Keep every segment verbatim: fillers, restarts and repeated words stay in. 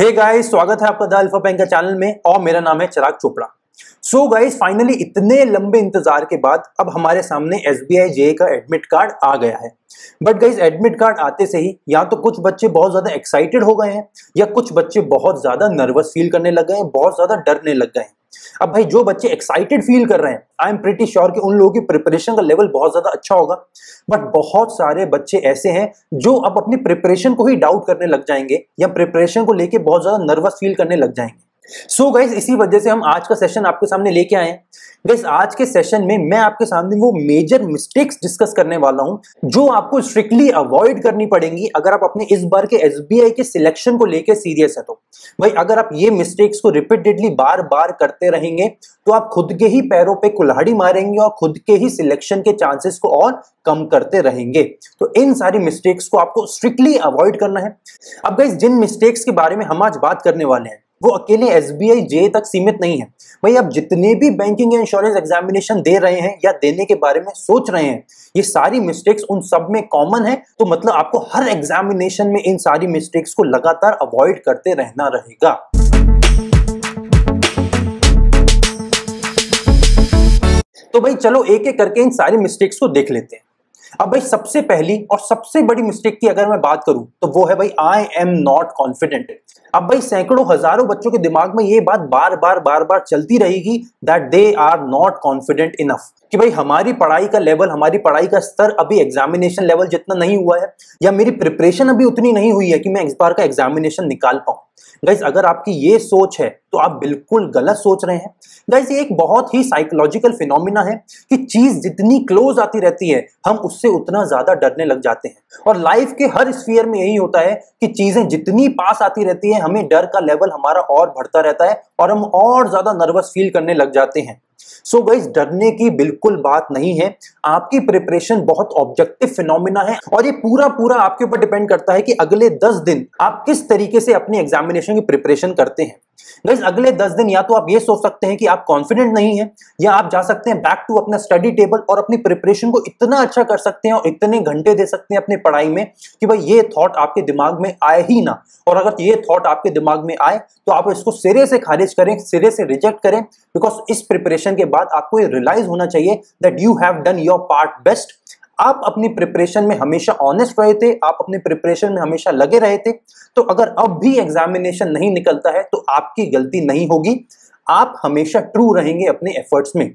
Hey guys, स्वागत है आपका द अल्फा बैंकर चैनल में और मेरा नाम है Chirag Chopra. So guys, finally इतने लंबे इंतजार के बाद अब हमारे सामने एसबीआई जे ए का एडमिट कार्ड आ गया है। बट गाइस, एडमिट कार्ड आते से ही या तो कुछ बच्चे बहुत ज्यादा एक्साइटेड हो गए हैं या कुछ बच्चे बहुत ज्यादा नर्वस फील करने लग गए हैं, बहुत ज्यादा डरने लग गए हैं। अब भाई, जो बच्चे एक्साइटेड फील कर रहे हैं, आई एम प्रीटी श्योर कि उन लोगों की प्रिपरेशन का लेवल बहुत ज्यादा अच्छा होगा। बट बहुत सारे बच्चे ऐसे हैं जो अब अपनी प्रिपरेशन को ही डाउट करने लग जाएंगे या प्रिपरेशन को लेके बहुत ज्यादा नर्वस फील करने लग जाएंगे। सो so गाइस, इसी वजह से हम आज का सेशन आपके सामने लेके आए हैं। गाइस, आज के सेशन में मैं आपके सामने वो मेजर मिस्टेक्स डिस्कस करने वाला हूं जो आपको स्ट्रिक्टली अवॉइड करनी पड़ेंगी अगर आप अपने इस बार के एसबीआई के सिलेक्शन को लेके सीरियस है। तो भाई, अगर आप ये मिस्टेक्स को रिपीटेडली बार बार करते रहेंगे तो आप खुद के ही पैरों पे कुल्हाड़ी मारेंगे और खुद के ही सिलेक्शन के चांसेस को और कम करते रहेंगे। तो इन सारी मिस्टेक्स को आपको स्ट्रिक्टली अवॉइड करना है। अब गाइस, जिन मिस्टेक्स के बारे में हम आज बात करने वाले हैं वो अकेले एसबीआई जे तक सीमित नहीं है। भाई, आप जितने भी बैंकिंग या इंश्योरेंस एग्जामिनेशन दे रहे हैं या देने के बारे में सोच रहे हैं, ये सारी मिस्टेक्स उन सब में कॉमन है। तो मतलब आपको हर एग्जामिनेशन में इन सारी मिस्टेक्स को लगातार अवॉइड करते रहना रहेगा। तो भाई चलो एक एक करके इन सारी मिस्टेक्स को देख लेते हैं। अब भाई, सबसे पहली और सबसे बड़ी मिस्टेक की अगर मैं बात करूं तो वो है भाई आई एम नॉट कॉन्फिडेंट। अब भाई, सैकड़ों हजारों बच्चों के दिमाग में ये बात बार बार बार बार चलती रहेगी that they are not confident enough कि भाई हमारी पढ़ाई का लेवल, हमारी पढ़ाई का स्तर अभी एग्जामिनेशन लेवल जितना नहीं हुआ है या मेरी प्रिपरेशन अभी उतनी नहीं हुई है कि मैं इस बार का एग्जामिनेशन निकाल पाऊं। गाइज, अगर आपकी ये सोच है तो आप बिल्कुल गलत सोच रहे हैं। गाइज, ये एक बहुत ही साइकोलॉजिकल फिनोमिना है कि चीज जितनी क्लोज आती रहती है हम उससे उतना ज्यादा डरने लग जाते हैं। और लाइफ के हर स्फीयर में यही होता है कि चीजें जितनी पास आती रहती है हमें डर का लेवल हमारा और बढ़ता रहता है और हम और ज्यादा नर्वस फील करने लग जाते हैं। सो गाइस, डरने की बिल्कुल बात नहीं है। आपकी प्रिपरेशन बहुत ऑब्जेक्टिव फिनोमिना है और ये पूरा पूरा आपके ऊपर डिपेंड करता है कि अगले दस दिन आप किस तरीके से अपनी एग्जामिनेशन की प्रिपरेशन करते हैं। गाइस, अगले दस दिन या तो आप ये सोच सकते हैं कि आप कॉन्फिडेंट नहीं है या आप जा सकते हैं बैक टू अपना स्टडी टेबल और अपनी प्रिपरेशन को इतना अच्छा कर सकते हैं और इतने घंटे दे सकते हैं अपनी पढ़ाई में कि भाई ये थॉट आपके दिमाग में आए ही ना। और अगर ये थॉट आपके दिमाग में आए तो आप इसको सिरे से खारिज करें, सिरे से रिजेक्ट करें, बिकॉज इस प्रिपरेशन के बाद आपको ये रियलाइज होना चाहिए that you have done your part best. आप अपनी प्रिपरेशन में हमेशा ऑनेस्ट रहे थे, आप अपने प्रिपरेशन में हमेशा लगे रहे थे। तो अगर अब भी एग्जामिनेशन नहीं निकलता है तो आपकी गलती नहीं होगी। आप हमेशा ट्रू रहेंगे अपने एफर्ट्स में।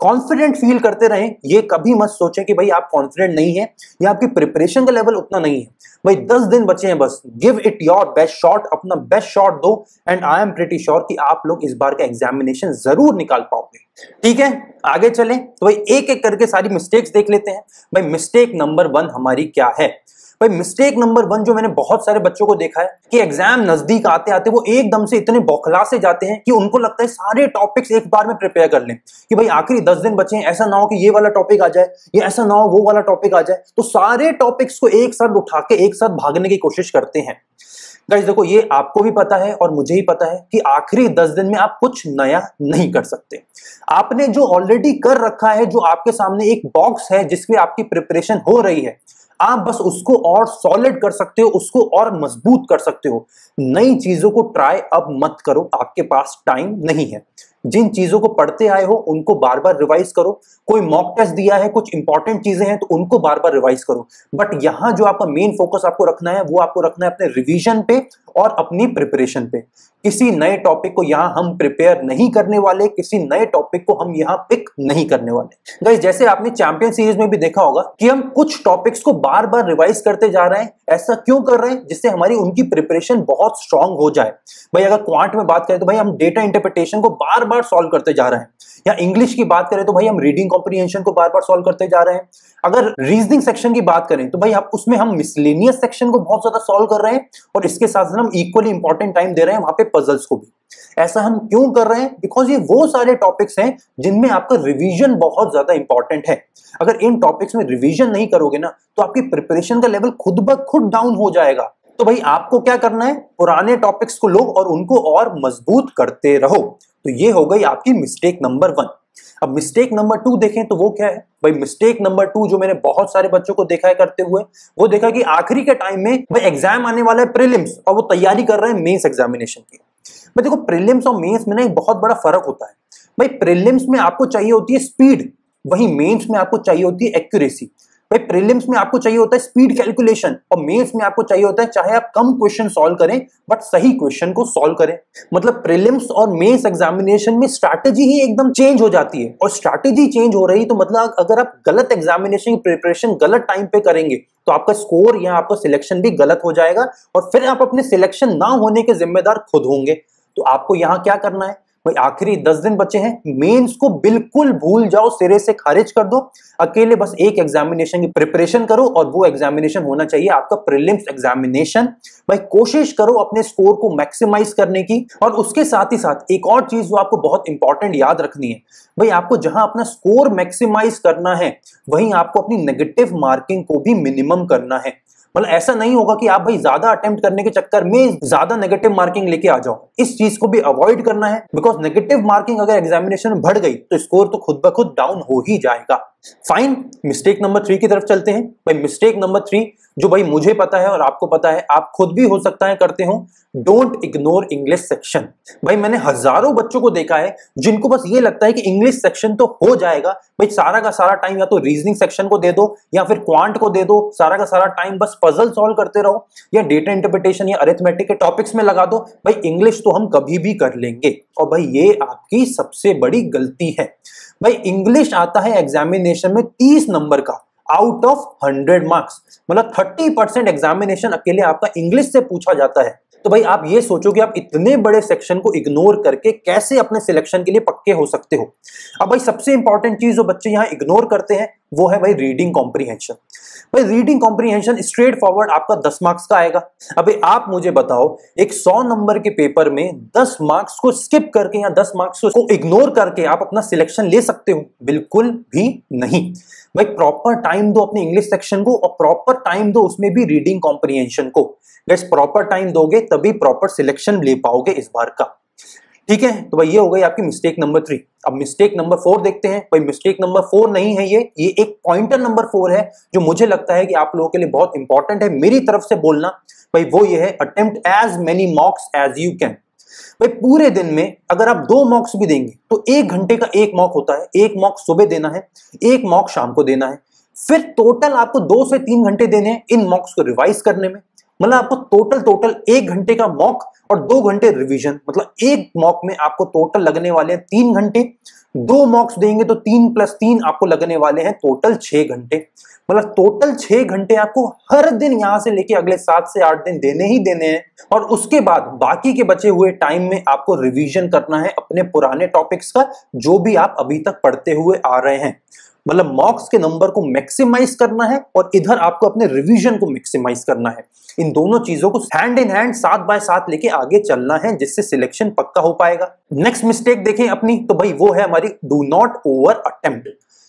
कॉन्फिडेंट फील करते रहें, ये कभी मत सोचें कि भाई आप कॉन्फिडेंट नहीं है या आपकी प्रिपरेशन का लेवल उतना नहीं है। भाई, दस दिन बचे हैं बस, give it your best shot, अपना बेस्ट शॉट दो and I am pretty sure कि आप लोग इस बार का एग्जामिनेशन जरूर निकाल पाओगे। ठीक है, आगे चलें। तो भाई एक एक करके सारी मिस्टेक्स देख लेते हैं। भाई, मिस्टेक नंबर वन हमारी क्या है? भाई, मिस्टेक नंबर वन जो मैंने बहुत सारे बच्चों को देखा है कि एग्जाम नजदीक आते आते वो एकदम से इतने बौखला से जाते हैं कि उनको लगता है सारे टॉपिक्स एक बार में प्रिपेयर कर लें कि भाई आखिरी दस दिन बचे हैं, ऐसा ना हो कि ये वाला टॉपिक आ जाए या ऐसा ना हो वो वाला टॉपिक आ जाए, तो सारे टॉपिक्स को एक साथ उठा के एक साथ भागने की कोशिश करते हैं। गाइस देखो, ये आपको भी पता है और मुझे ही पता है कि आखिरी दस दिन में आप कुछ नया नहीं कर सकते। आपने जो ऑलरेडी कर रखा है, जो आपके सामने एक बॉक्स है जिसमें आपकी प्रिपरेशन हो रही है, आप बस उसको और सॉलिड कर सकते हो, उसको और मजबूत कर सकते हो। नई चीजों को ट्राई अब मत करो, आपके पास टाइम नहीं है। जिन चीजों को पढ़ते आए हो उनको बार बार रिवाइज करो। कोई मॉक टेस्ट दिया है, कुछ इंपॉर्टेंट चीजें हैं तो उनको बार बार रिवाइज करो। बट यहाँ जो आपका मेन फोकस आपको रखना है वो आपको रखना है अपने रिवीजन पे और अपनी प्रिपरेशन पे। किसी नए टॉपिक को यहाँ हम प्रिपेयर नहीं करने वाले, किसी नए टॉपिक को हम यहाँ पिक नहीं करने वाले। गाइस, जैसे आपने चैंपियन सीरीज में भी देखा होगा कि हम कुछ टॉपिक्स को बार बार रिवाइज करते जा रहे हैं। ऐसा क्यों कर रहे हैं? जिससे हमारी उनकी प्रिपरेशन बहुत स्ट्रांग हो जाए। भाई, अगर क्वांट में बात करें तो भाई हम डेटा इंटरप्रिटेशन को बार बार सॉल्व करते जा रहे हैं, या इंग्लिश की बात करें तो भाई हम रीडिंग कॉम्प्रिहेंशन को बार बार सॉल्व करते जा रहे हैं। अगर रीजनिंग सेक्शन की बात करें तो भाई आप उसमें हम मिसलेनियस सेक्शन को बहुत ज्यादा सॉल्व कर रहे हैं और इसके साथ साथ हम इक्वली इंपॉर्टेंट टाइम दे रहे हैं वहां पे पजल्स को भी। ऐसा हम क्यों कर रहे हैं? बिकॉज ये वो सारे टॉपिक्स हैं जिनमें आपका रिवीजन बहुत ज्यादा इंपॉर्टेंट है। अगर इन टॉपिक्स में रिवीजन नहीं करोगे ना तो आपकी प्रिपरेशन का लेवल खुद ब खुद डाउन हो जाएगा। तो भाई आपको क्या करना है, पुराने टॉपिक्स को लो और उनको और मजबूत करते रहो। तो ये हो गई आपकी मिस्टेक नंबर वन। अब मिस्टेक नंबर टू देखें तो वो क्या है भाई, मिस्टेक नंबर टू जो मैंने बहुत सारे बच्चों को देखा है करते हुए, वो देखा कि आखिरी के टाइम में भाई एग्जाम आने वाला है प्रीलिम्स और वो तैयारी कर रहे हैं मेंस एग्जामिनेशन की। भाई देखो प्रीलिम्स और मेंस में ना एक बहुत बड़ा फर्क होता है। भाई प्रीलिम्स में आपको चाहिए होती है स्पीड, वहीं मेंस में आपको चाहिए होती है एक्यूरेसी। भाई प्रीलिम्स में आपको चाहिए होता है स्पीड कैलकुलेशन और मेंस में आपको चाहिए होता है चाहे आप कम क्वेश्चन सॉल्व करें बट सही क्वेश्चन को सॉल्व करें। मतलब प्रीलिम्स और मेंस एग्जामिनेशन में स्ट्रैटेजी ही एकदम चेंज हो जाती है, और स्ट्रैटेजी चेंज हो रही तो मतलब अगर आप गलत एग्जामिनेशन की प्रिपरेशन गलत टाइम पे करेंगे तो आपका स्कोर या आपका सिलेक्शन भी गलत हो जाएगा और फिर आप अपने सिलेक्शन ना होने के जिम्मेदार खुद होंगे। तो आपको यहाँ क्या करना है भाई, आखिरी दस दिन बचे हैं, मेंस को बिल्कुल भूल जाओ, सिरे से खारिज कर दो, अकेले बस एक एग्जामिनेशन की प्रिपरेशन करो और वो एग्जामिनेशन होना चाहिए आपका प्रीलिम्स एग्जामिनेशन। भाई कोशिश करो अपने स्कोर को मैक्सिमाइज करने की। और उसके साथ ही साथ एक और चीज जो आपको बहुत इंपॉर्टेंट याद रखनी है भाई, आपको जहां अपना स्कोर मैक्सिमाइज करना है वहीं आपको अपनी नेगेटिव मार्किंग को भी मिनिमम करना है। मतलब ऐसा नहीं होगा कि आप भाई ज्यादा अटेम्प्ट करने के चक्कर में ज्यादा नेगेटिव मार्किंग लेके आ जाओ, इस चीज को भी अवॉइड करना है, बिकॉज नेगेटिव मार्किंग अगर एग्जामिनेशन में बढ़ गई तो स्कोर तो खुद ब खुद डाउन हो ही जाएगा। फाइन, मिस्टेक नंबर थ्री की तरफ चलते हैं। भाई मिस्टेक नंबर थ्री जो भाई मुझे पता है और आपको पता है, आप खुद भी हो सकता है करते हो, डोंट इग्नोर इंग्लिश सेक्शन। भाई मैंने हजारों बच्चों को देखा है जिनको बस ये लगता है कि इंग्लिश सेक्शन तो हो जाएगा, भाई सारा का सारा टाइम या तो रीजनिंग सेक्शन को दे दो या फिर क्वांट को दे दो, सारा का सारा टाइम बस पजल सॉल्व करते रहो या डेटा इंटरप्रिटेशन या अरिथमेटिक के टॉपिक्स में लगा दो, भाई इंग्लिश तो हम कभी भी कर लेंगे। और भाई ये आपकी सबसे बड़ी गलती है। भाई इंग्लिश आता है एग्जामिनेशन में तीस नंबर का आउट ऑफ हंड्रेड मार्क्स, मतलब थर्टी परसेंट एग्जामिनेशन अकेले आपका इंग्लिश से पूछा जाता है। तो भाई आप ये सोचो कि आप इतने बड़े सेक्शन को इग्नोर करके कैसे अपने सिलेक्शन के लिए पक्के हो सकते हो। अब भाई सबसे इंपॉर्टेंट चीज जो बच्चे यहाँ इग्नोर करते हैं वो है भाई रीडिंग कॉम्प्रीहेंशन। भाई रीडिंग कॉम्प्रीहेंशन स्ट्रेट फॉरवर्ड आपका दस मार्क्स का आएगा। अबे आप मुझे बताओ, एक सौ नंबर के पेपर में दस मार्क्स को स्किप करके या दस मार्क्स को इग्नोर करके आप अपना सिलेक्शन ले सकते हो? बिल्कुल भी नहीं। भाई प्रॉपर टाइम दो अपने इंग्लिश सेक्शन को और प्रॉपर टाइम दो उसमें भी रीडिंग कॉम्प्रीहेंशन को। गाइस प्रॉपर टाइम दोगे तभी प्रॉपर सिलेक्शन ले पाओगे इस बार का। ठीक है, तो भाई ये हो गई आपकी मिस्टेक नंबर थ्री। अब मिस्टेक नंबर फोर देखते हैं। भाई मिस्टेक नंबर फोर नहीं है ये, ये एक पॉइंटर नंबर फोर है जो मुझे लगता है कि आप लोगों के लिए बहुत इंपॉर्टेंट है मेरी तरफ से बोलना। भाई वो ये है, attempt as many mocks as you can. भाई पूरे दिन में अगर आप दो मॉक्स भी देंगे तो एक घंटे का एक मॉक होता है, एक मॉक सुबह देना है, एक मॉक शाम को देना है, फिर टोटल आपको दो से तीन घंटे देने हैं इन मॉक्स को रिवाइज करने में। मतलब आपको टोटल टोटल एक घंटे का मॉक और दो घंटे रिवीजन, मतलब एक मॉक में आपको टोटल लगने वाले हैं तीन घंटे, दो मॉक्स देंगे तो तीन प्लस तीन आपको लगने वाले हैं टोटल छह घंटे। मतलब टोटल छह घंटे आपको हर दिन यहाँ से लेके अगले सात से आठ दिन देने ही देने हैं, और उसके बाद बाकी के बचे हुए टाइम में आपको रिवीजन करना है अपने पुराने टॉपिक्स का जो भी आप अभी तक पढ़ते हुए आ रहे हैं। मतलब मॉक्स के नंबर को मैक्सिमाइज करना है और इधर आपको अपने रिवीजन को मैक्सिमाइज करना है। इन दोनों चीजों को हैंड इन हैंड साथ बाय साथ लेके आगे चलना है, जिससे सिलेक्शन पक्का हो पाएगा। नेक्स्ट मिस्टेक देखें अपनी, तो भाई वो है हमारी डू नॉट ओवर अटेम्प्ट,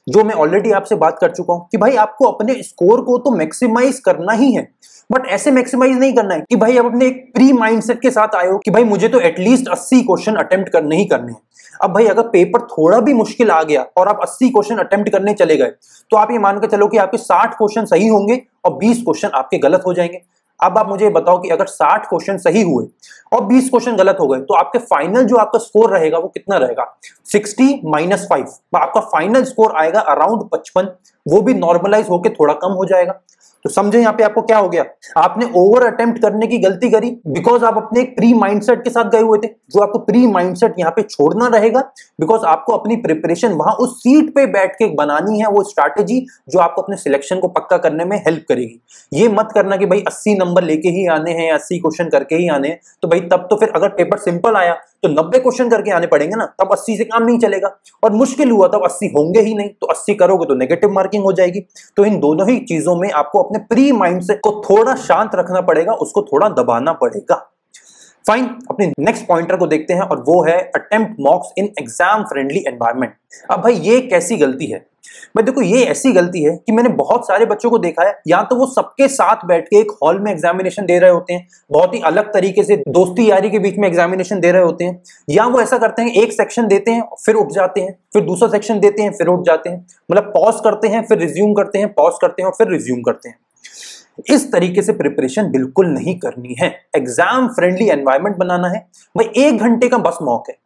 जो मैं ऑलरेडी आपसे बात कर चुका हूं कि भाई आपको अपने स्कोर को तो मैक्सिमाइज करना ही है, बट ऐसे मैक्सिमाइज नहीं करना है कि भाई आप अपने एक प्री माइंडसेट के साथ आए हो कि भाई मुझे तो एटलीस्ट अस्सी क्वेश्चन अटेम्प्ट करने ही करने हैं। अब भाई अगर पेपर थोड़ा भी मुश्किल आ गया और आप अस्सी क्वेश्चन अटेम्प्ट करने चले गए तो आप ये मान के चलो कि आपके साठ क्वेश्चन सही होंगे और बीस क्वेश्चन आपके गलत हो जाएंगे। अब आप मुझे बताओ कि अगर साठ क्वेश्चन सही हुए और बीस क्वेश्चन गलत हो गए तो आपके फाइनल जो आपका स्कोर रहेगा वो कितना रहेगा? साठ माइनस पाँच, आपका फाइनल स्कोर आएगा अराउंड पचपन, वो भी नॉर्मलाइज होकर थोड़ा कम हो जाएगा। तो समझे यहाँ पे आपको क्या हो गया, आपने ओवर अटेम्प्ट करने की गलती करी बिकॉज आप अपने एक प्री माइंडसेट के साथ गए हुए थे, जो आपको प्री माइंडसेट यहाँ पे छोड़ना रहेगा बिकॉज आपको अपनी प्रिपरेशन वहां उस सीट पे बैठ के बनानी है, वो स्ट्रैटेजी जो आपको अपने सिलेक्शन को पक्का करने में हेल्प करेगी। ये मत करना कि भाई अस्सी नंबर लेके ही आने हैं या अस्सी क्वेश्चन करके ही आने हैं, तो भाई तब तो फिर अगर पेपर सिंपल आया तो नब्बे क्वेश्चन करके आने पड़ेंगे ना, तब अस्सी से काम नहीं चलेगा, और मुश्किल हुआ तब अस्सी होंगे ही नहीं, तो अस्सी करोगे तो नेगेटिव मार्किंग हो जाएगी। तो इन दोनों ही चीजों में आपको अपने प्री माइंडसेट को थोड़ा शांत रखना पड़ेगा, उसको थोड़ा दबाना पड़ेगा। फाइन, अपने नेक्स्ट पॉइंटर को देखते हैं और वो है attempt mocks in exam friendly environment. अब भाई ये कैसी गलती है? मैं देखो ये ऐसी गलती है कि मैंने बहुत सारे बच्चों को देखा है, या तो वो सबके साथ बैठ के एक हॉल में एग्जामिनेशन दे रहे होते हैं, बहुत ही अलग तरीके से दोस्ती यारी के बीच में एग्जामिनेशन दे रहे होते हैं, या वो ऐसा करते हैं एक सेक्शन देते हैं फिर उठ जाते हैं, फिर दूसरा सेक्शन देते हैं फिर उठ जाते हैं, मतलब पॉज करते हैं फिर रिज्यूम करते हैं, पॉज करते हैं और फिर रिज्यूम करते हैं। इस तरीके से प्रिपरेशन बिल्कुल नहीं करनी है। एग्जाम फ्रेंडली एनवायरनमेंट बनाना है भाई। एक घंटे का बस मौका है,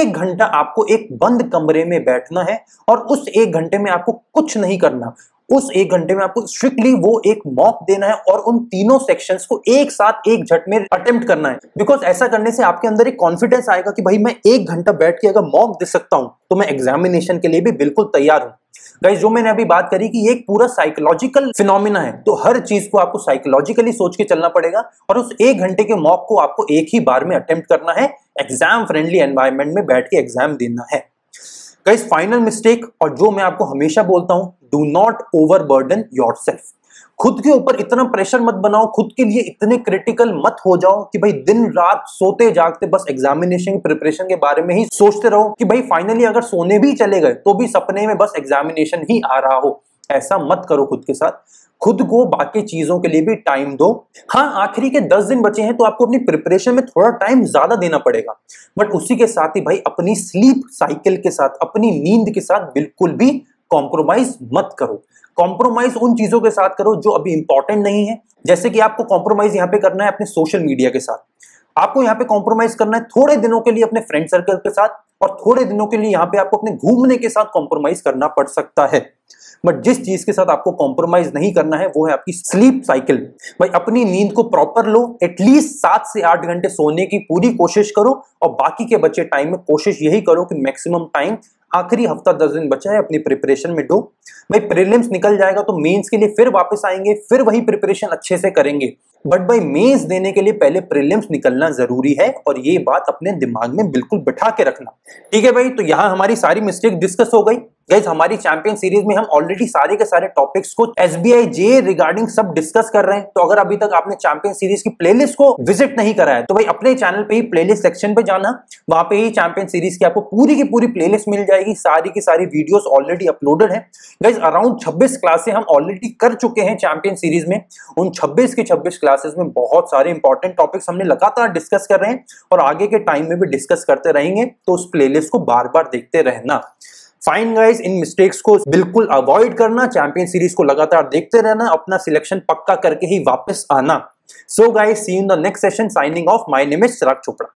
एक घंटा आपको एक बंद कमरे में बैठना है और उस एक घंटे में आपको कुछ नहीं करना। उस एक घंटे में आपको स्ट्रिक्टली वो एक मॉक देना है और उन तीनों सेक्शंस को एक साथ एक झट में अटेम्प्ट करना है, बिकॉज ऐसा करने से आपके अंदर एक कॉन्फिडेंस आएगा कि भाई मैं एक घंटा बैठ के अगर मॉक दे सकता हूं तो मैं एग्जामिनेशन के लिए भी बिल्कुल तैयार हूं। गाइस, जो मैंने अभी बात करी कि ये एक पूरा साइकोलॉजिकल फिनोमिना है, तो हर चीज को आपको साइकोलॉजिकली सोच के चलना पड़ेगा और उस एक घंटे के मॉक को आपको एक ही बार में अटेम्प्ट करना है। एग्जाम फ्रेंडली एनवायरनमेंट में बैठ के एग्जाम देना है। गाइस, फाइनल मिस्टेक और जो मैं आपको हमेशा बोलता हूं, do not overburden yourself. खुद के ऊपर इतना प्रेशर मत बनाओ, खुद के लिए इतने क्रिटिकल मत हो जाओ कि भाई दिन रात सोते जागते बस एग्जामिनेशन प्रिपरेशन के बारे में ही सोचते रहो कि भाई फाइनली अगर सोने भी चले गए तो भी सपने में बस एग्जामिनेशन ही आ रहा हो। ऐसा मत करो खुद के साथ। खुद को बाकी चीजों के लिए भी टाइम दो। हाँ, आखिरी के दस दिन बचे हैं तो आपको अपनी प्रिपरेशन में थोड़ा टाइम ज्यादा देना पड़ेगा, बट उसी के साथ ही भाई अपनी स्लीप साइकिल के साथ, अपनी नींद के साथ बिल्कुल भी कॉम्प्रोमाइज मत करो। कॉम्प्रोमाइज उन चीजों के साथ करो जो अभी इंपॉर्टेंट नहीं है। जैसे कि आपको कॉम्प्रोमाइज यहाँ पे करना है अपने सोशल मीडिया के साथ, आपको यहाँ पे कॉम्प्रोमाइज करना है थोड़े दिनों के लिए अपने फ्रेंड सर्कल के साथ, और थोड़े दिनों के लिए यहाँ पे आपको अपने घूमने के साथ कॉम्प्रोमाइज करना पड़ सकता है। बट जिस चीज के साथ आपको कॉम्प्रोमाइज नहीं करना है वो है आपकी स्लीप साइकिल। भाई अपनी नींद को प्रॉपर लो, एटलीस्ट सात से आठ घंटे सोने की पूरी कोशिश करो और बाकी के बचे टाइम में कोशिश यही करो कि मैक्सिमम टाइम, आखिरी हफ्ता दस दिन बचा है, अपनी प्रिपरेशन में दो। भाई प्रीलिम्स निकल जाएगा तो मेंस के लिए फिर वापस आएंगे, फिर वही प्रिपरेशन अच्छे से करेंगे, बट भाई मेंस देने के लिए पहले प्रीलिम्स निकलना जरूरी है और ये बात अपने दिमाग में बिल्कुल बिठा के रखना। ठीक है भाई, तो यहाँ हमारी सारी मिस्टेक डिस्कस हो गई। गाइस, हमारी चैंपियन सीरीज में हम ऑलरेडी सारे के सारे टॉपिक्स को एसबीआई जे रिगार्डिंग सब डिस्कस कर रहे हैं, तो अगर अभी तक आपने चैंपियन सीरीज की प्लेलिस्ट को विजिट नहीं करा है तो भाई अपने चैनल पे ही प्लेलिस्ट सेक्शन पे जाना, वहां पे ही चैंपियन सीरीज की आपको पूरी की पूरी प्लेलिस्ट मिल जाएगी। सारी की सारी वीडियोस ऑलरेडी अपलोडेड है। गाइस, अराउंड छब्बीस क्लासेस हम ऑलरेडी कर चुके हैं चैंपियन सीरीज में। उन छब्बीस के छब्बीस क्लासेस में बहुत सारे इंपॉर्टेंट टॉपिक्स हमने लगातार डिस्कस कर रहे हैं और आगे के टाइम में भी डिस्कस करते रहेंगे, तो उस प्लेलिस्ट को बार बार देखते रहना। फाइन गाइस, इन मिस्टेक्स को बिल्कुल अवॉइड करना, चैंपियन सीरीज को लगातार देखते रहना, अपना सिलेक्शन पक्का करके ही वापस आना। So guys, see you in the next session. Signing off, my name is Chirag Chopra.